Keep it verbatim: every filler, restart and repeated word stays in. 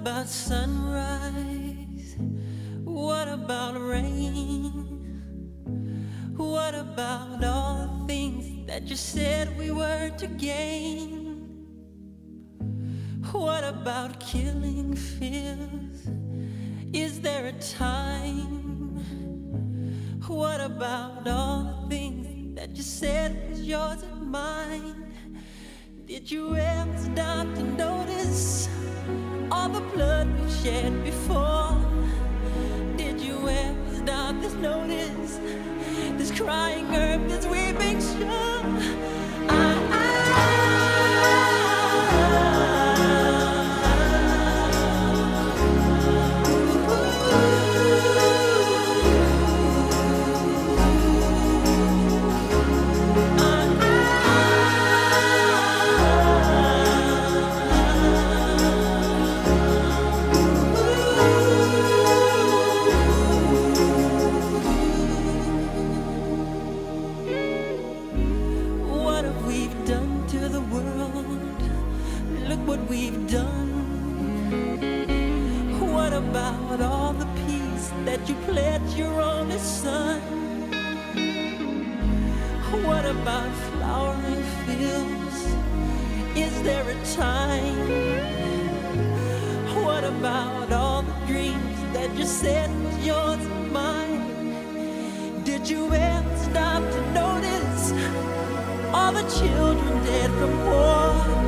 about sunrise? What about rain? What about all the things that you said we were to gain? What about killing fears? Is there a time? What about all the things that you said was yours and mine? Did you ever stop to notice all the blood we shed before? Did you ever stop to notice this crying earth, this weeping shore? I, I, I children dead from war.